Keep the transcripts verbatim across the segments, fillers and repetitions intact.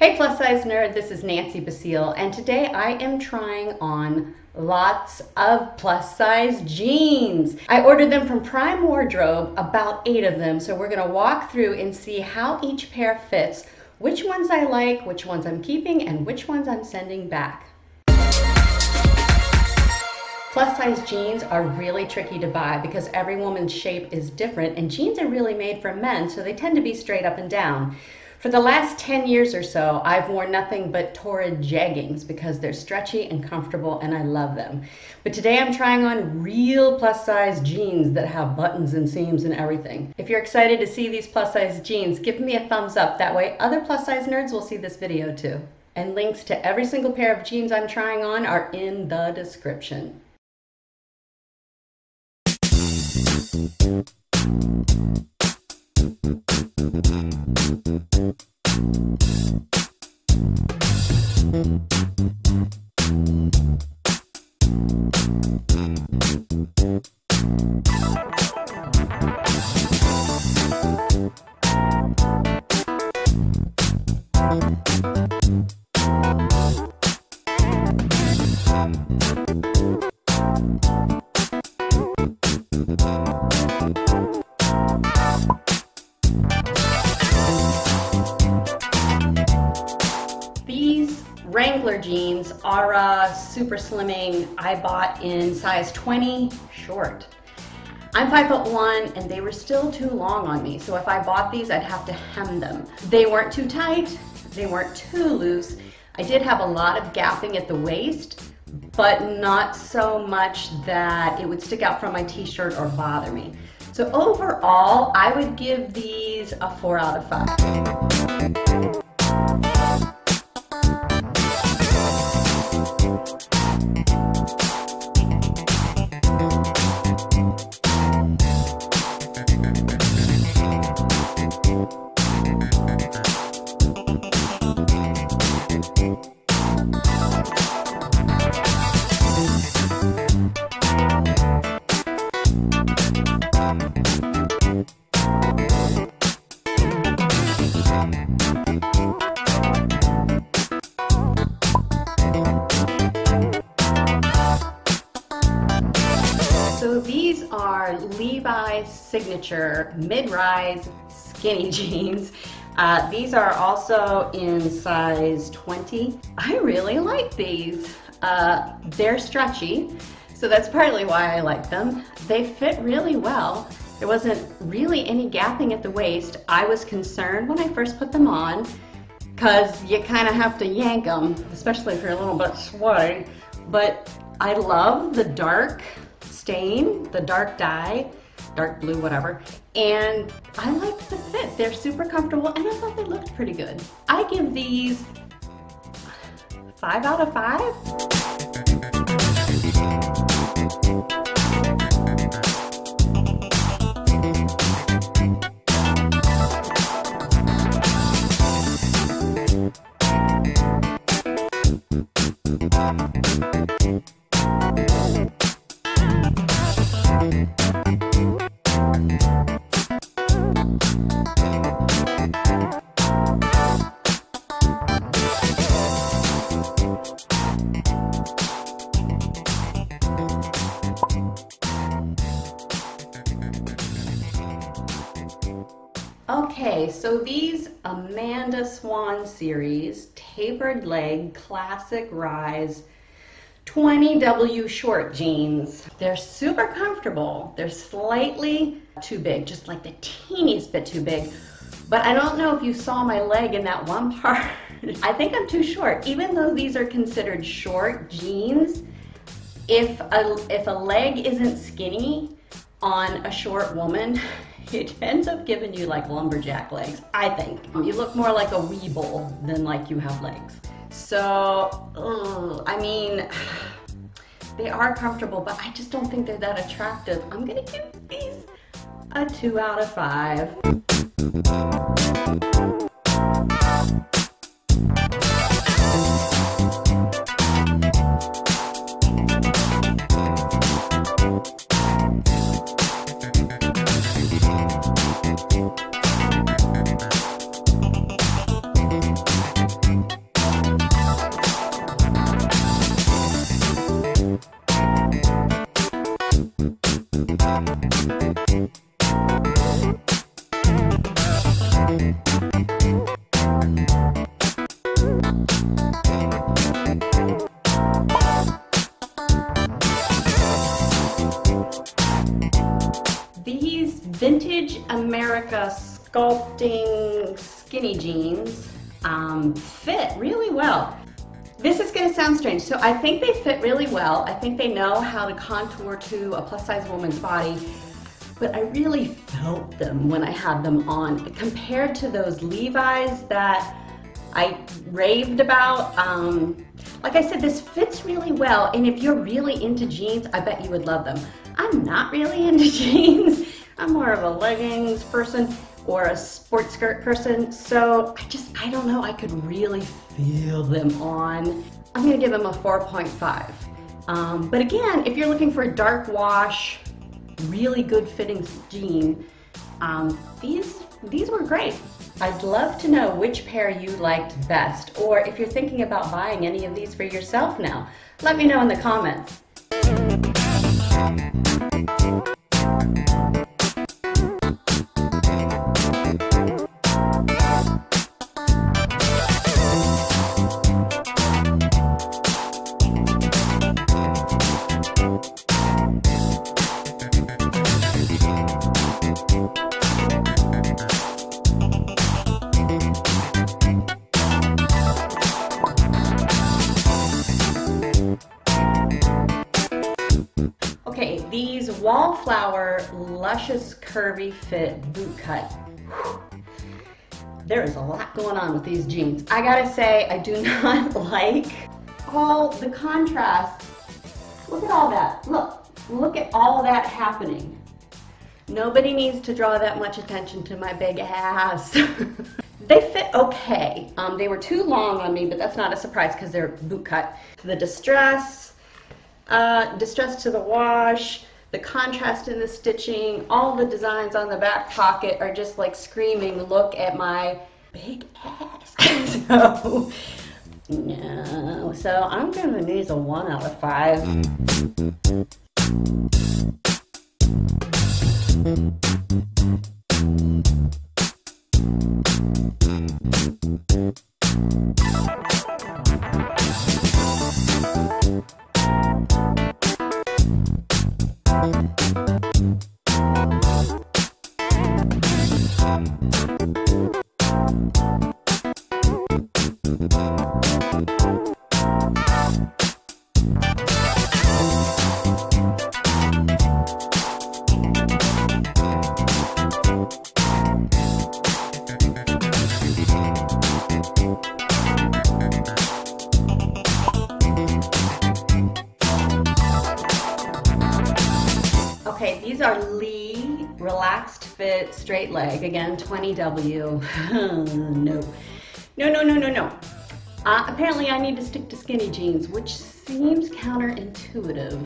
Hey plus size nerd, this is Nancy Basile, and today I am trying on lots of plus size jeans. I ordered them from Prime Wardrobe, about eight of them, so we're gonna walk through and see how each pair fits, which ones I like, which ones I'm keeping, and which ones I'm sending back. Plus size jeans are really tricky to buy because every woman's shape is different, and jeans are really made for men, so they tend to be straight up and down. For the last ten years or so, I've worn nothing but Torrid jeggings because they're stretchy and comfortable and I love them. But today I'm trying on real plus size jeans that have buttons and seams and everything. If you're excited to see these plus size jeans, give me a thumbs up. That way other plus size nerds will see this video too. And links to every single pair of jeans I'm trying on are in the description. Wrangler jeans, Aura, super slimming, I bought in size twenty, short. I'm five foot one and they were still too long on me, so if I bought these, I'd have to hem them. They weren't too tight, they weren't too loose. I did have a lot of gapping at the waist, but not so much that it would stick out from my t-shirt or bother me. So overall, I would give these a four out of five. Levi Signature mid-rise skinny jeans. Uh, these are also in size twenty. I really like these. Uh, they're stretchy, so that's partly why I like them. They fit really well. There wasn't really any gapping at the waist. I was concerned when I first put them on because you kind of have to yank them, especially if you're a little bit sweaty, but I love the dark stain, the dark dye, dark blue, whatever, and I liked the fit. They're super comfortable and I thought they looked pretty good. I give these five out of five. Okay, so these Amanda Swan series tapered leg classic rise twenty W short jeans. They're super comfortable. They're slightly too big, just like the teeniest bit too big. But I don't know if you saw my leg in that one part. I think I'm too short. Even though these are considered short jeans, if a, if a leg isn't skinny on a short woman, it ends up giving you like lumberjack legs, I think. You look more like a weeble than like you have legs. So, ugh, I mean, they are comfortable, but I just don't think they're that attractive. I'm gonna give these a two out of five. America sculpting skinny jeans um, fit really well. This is going to sound strange. So I think they fit really well. I think they know how to contour to a plus size woman's body. But I really felt them when I had them on compared to those Levi's that I raved about. Um, like I said, this fits really well, and if you're really into jeans, I bet you would love them. I'm not really into jeans. I'm more of a leggings person or a sports skirt person, so I just, I don't know, I could really feel them on. I'm gonna give them a four point five. Um, but again, if you're looking for a dark wash, really good fitting jean, um, these, these were great. I'd love to know which pair you liked best, or if you're thinking about buying any of these for yourself now. Let me know in the comments. These WallFlower Luscious Curvy Fit Boot Cut. Whew. There is a lot going on with these jeans. I gotta say, I do not like all the contrast. Look at all that. Look, look at all that happening. Nobody needs to draw that much attention to my big ass. They fit okay. Um, they were too long on me, but that's not a surprise because they're boot cut. The distress, Uh, distress to the wash, the contrast in the stitching, all the designs on the back pocket are just like screaming, look at my big ass. so, no. so I'm giving these a one out of five. Okay, these are Lee Relaxed Fit Straight Leg. Again, twenty W. no. No, no, no, no, no. Uh, apparently I need to stick to skinny jeans, which seems counterintuitive.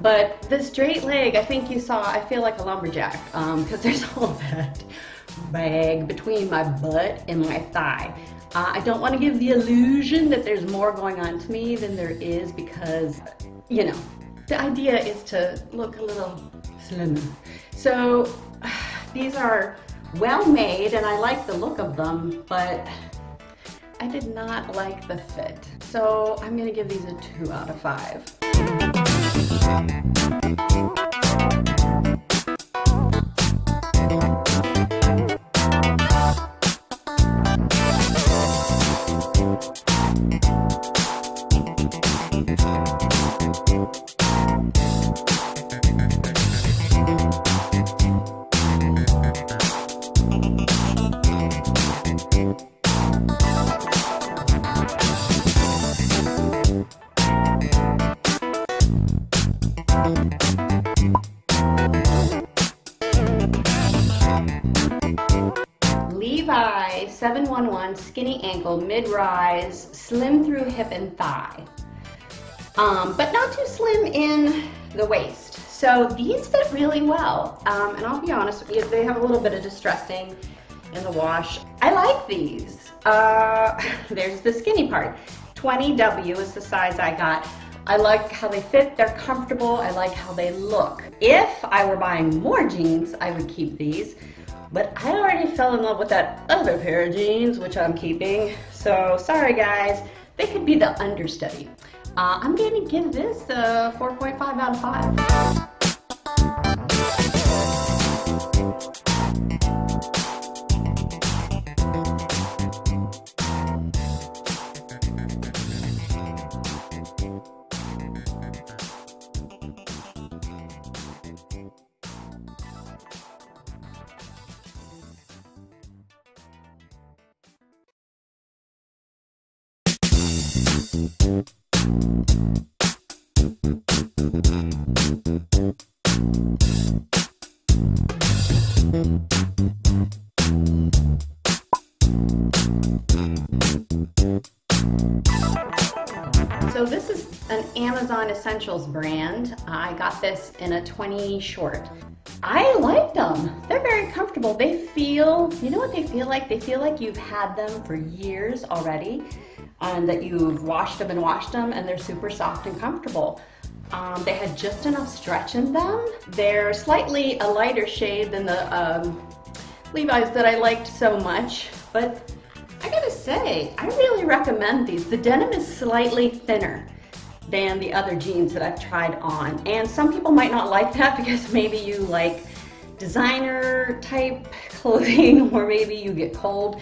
But the straight leg, I think you saw, I feel like a lumberjack because um, there's all that bag between my butt and my thigh. Uh, I don't want to give the illusion that there's more going on to me than there is because, you know, the idea is to look a little slimmer. So these are well made and I like the look of them, but I did not like the fit. So I'm gonna give these a two out of five. Levi seven one one skinny ankle, mid-rise, slim through hip and thigh, um, but not too slim in the waist. So these fit really well, um, and I'll be honest with you, they have a little bit of distressing in the wash. I like these. Uh, there's the skinny part. twenty W is the size I got. I like how they fit, they're comfortable, I like how they look. If I were buying more jeans, I would keep these, but I already fell in love with that other pair of jeans, which I'm keeping, so sorry guys, they could be the understudy. Uh, I'm gonna give this a four point five out of five. So this is an Amazon Essentials brand. I got this in a twenty short. I like them. They're very comfortable. They feel, you know what they feel like? They feel like you've had them for years already and that you've washed them and washed them, and they're super soft and comfortable. Um, they had just enough stretch in them. They're slightly a lighter shade than the um, Levi's that I liked so much, but I gotta say, I really recommend these. The denim is slightly thinner than the other jeans that I've tried on, and some people might not like that because maybe you like designer type clothing, or maybe you get cold.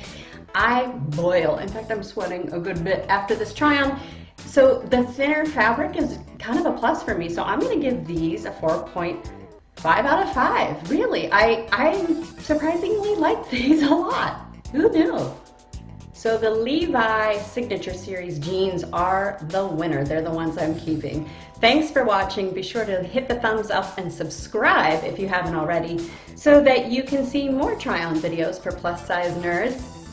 I boil. In fact, I'm sweating a good bit after this try on. So the thinner fabric is kind of a plus for me. So I'm gonna give these a four point five out of five. Really, I, I surprisingly like these a lot. Who knew? So the Levi Signature Series jeans are the winner. They're the ones I'm keeping. Thanks for watching. Be sure to hit the thumbs up and subscribe if you haven't already, so that you can see more try-on videos for plus size nerds.